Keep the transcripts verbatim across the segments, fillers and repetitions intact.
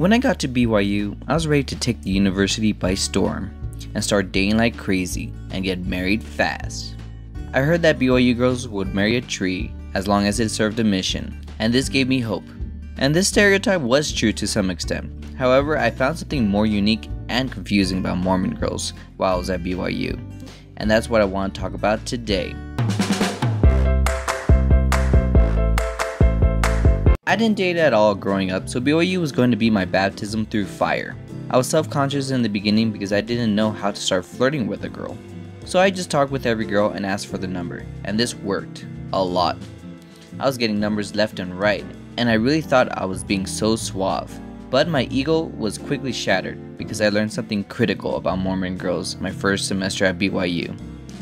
When I got to B Y U, I was ready to take the university by storm and start dating like crazy and get married fast. I heard that B Y U girls would marry a tree as long as it served a mission, and this gave me hope. And this stereotype was true to some extent. However, I found something more unique and confusing about Mormon girls while I was at B Y U, and that's what I want to talk about today. I didn't date at all growing up, so B Y U was going to be my baptism through fire. I was self-conscious in the beginning because I didn't know how to start flirting with a girl. So I just talked with every girl and asked for the number, and this worked. A lot. I was getting numbers left and right, and I really thought I was being so suave. But my ego was quickly shattered because I learned something critical about Mormon girls my first semester at B Y U,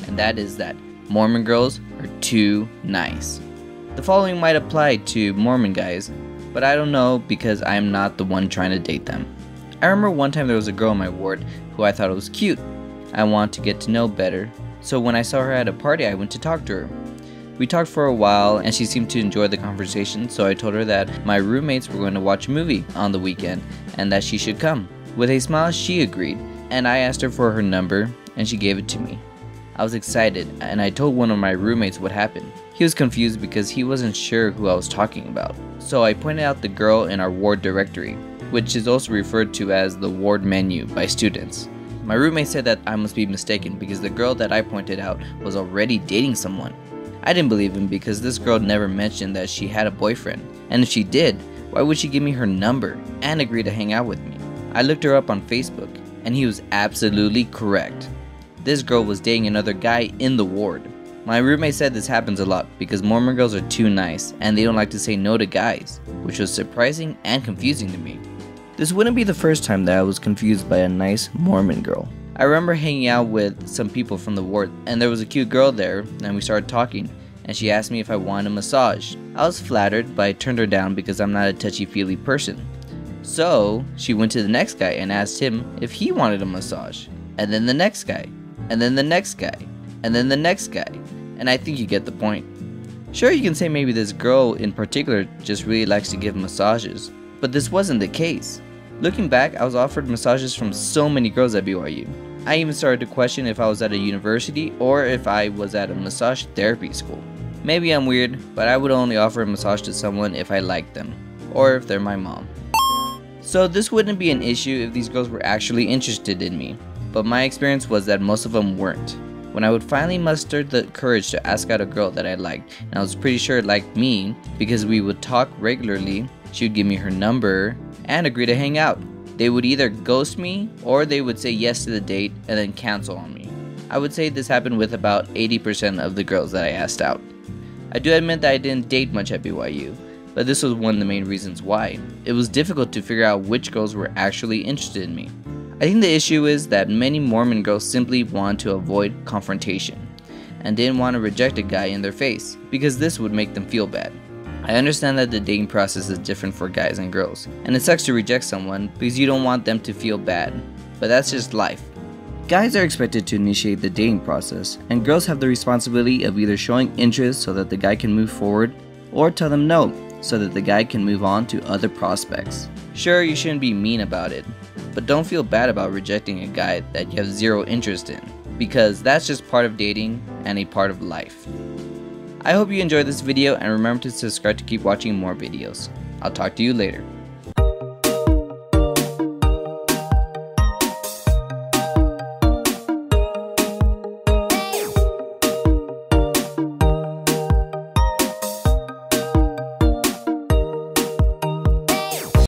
and that is that Mormon girls are too nice. The following might apply to Mormon guys, but I don't know because I am not the one trying to date them. I remember one time there was a girl in my ward who I thought was cute. I wanted to get to know better, so when I saw her at a party I went to talk to her. We talked for a while and she seemed to enjoy the conversation, so I told her that my roommates were going to watch a movie on the weekend and that she should come. With a smile she agreed, and I asked her for her number and she gave it to me. I was excited and I told one of my roommates what happened. He was confused because he wasn't sure who I was talking about. So I pointed out the girl in our ward directory, which is also referred to as the ward menu by students. My roommate said that I must be mistaken because the girl that I pointed out was already dating someone. I didn't believe him because this girl never mentioned that she had a boyfriend, and if she did, why would she give me her number and agree to hang out with me? I looked her up on Facebook, and he was absolutely correct. This girl was dating another guy in the ward. My roommate said this happens a lot because Mormon girls are too nice and they don't like to say no to guys, which was surprising and confusing to me. This wouldn't be the first time that I was confused by a nice Mormon girl. I remember hanging out with some people from the ward, and there was a cute girl there, and we started talking, and she asked me if I wanted a massage. I was flattered, but I turned her down because I'm not a touchy-feely person. So she went to the next guy and asked him if he wanted a massage, and then the next guy, and then the next guy, and then the next guy, and I think you get the point. Sure, you can say maybe this girl in particular just really likes to give massages, but this wasn't the case. Looking back, I was offered massages from so many girls at B Y U. I even started to question if I was at a university or if I was at a massage therapy school. Maybe I'm weird, but I would only offer a massage to someone if I liked them, or if they're my mom. So this wouldn't be an issue if these girls were actually interested in me, but my experience was that most of them weren't. When I would finally muster the courage to ask out a girl that I liked, and I was pretty sure liked me because we would talk regularly, she would give me her number and agree to hang out. They would either ghost me or they would say yes to the date and then cancel on me. I would say this happened with about eighty percent of the girls that I asked out. I do admit that I didn't date much at B Y U, but this was one of the main reasons why. It was difficult to figure out which girls were actually interested in me. I think the issue is that many Mormon girls simply want to avoid confrontation and didn't want to reject a guy in their face because this would make them feel bad. I understand that the dating process is different for guys and girls, and it sucks to reject someone because you don't want them to feel bad, but that's just life. Guys are expected to initiate the dating process, and girls have the responsibility of either showing interest so that the guy can move forward, or tell them no so that the guy can move on to other prospects. Sure, you shouldn't be mean about it, but don't feel bad about rejecting a guy that you have zero interest in, because that's just part of dating and a part of life. I hope you enjoyed this video and remember to subscribe to keep watching more videos. I'll talk to you later.